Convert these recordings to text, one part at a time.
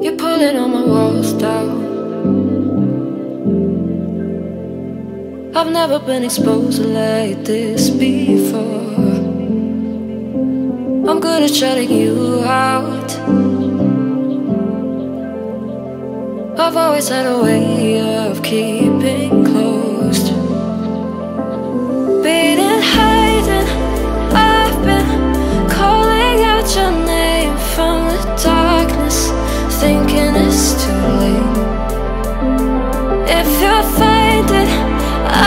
You're pulling all my walls down. I've never been exposed like this before. I'm good at shutting you out. I've always had a way of keeping closed. Beating, hiding, I've been calling out your name from the darkness, thinking it's too late. If you'll find it,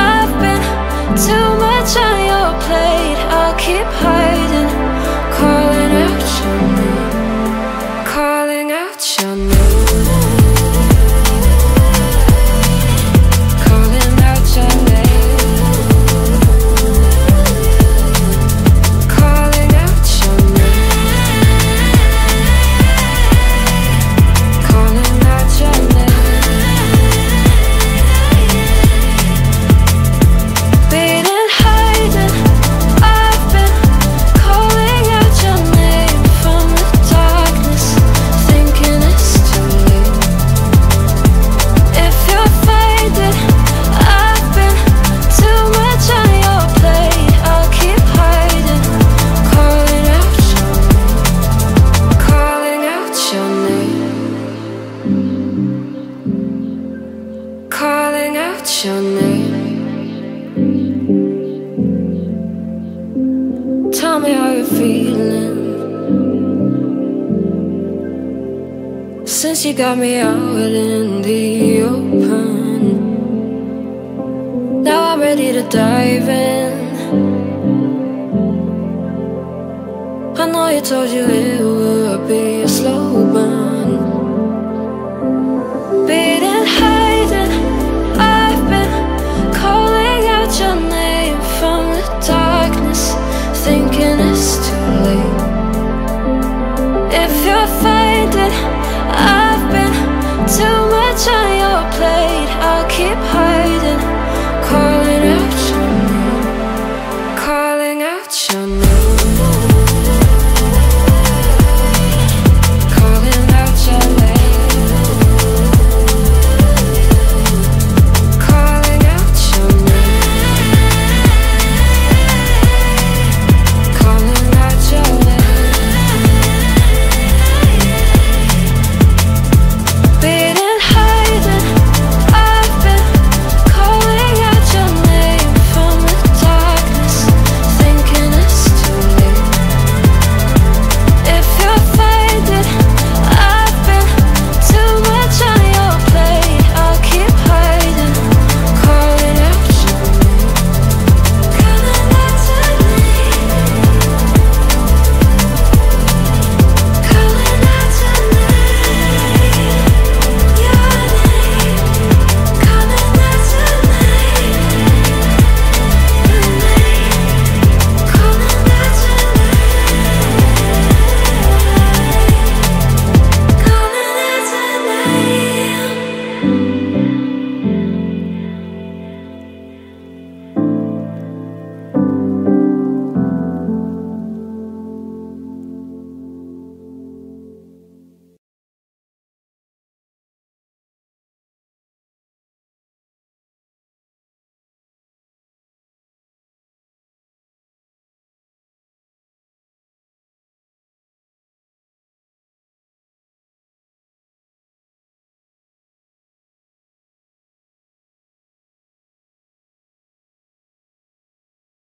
I've been too much on your plate. I'll keep hiding, calling out your name, calling out your name. Your name. Tell me how you're feeling since you got me out in the open. Now I'm ready to dive in. I know you told you it would be a slow burn.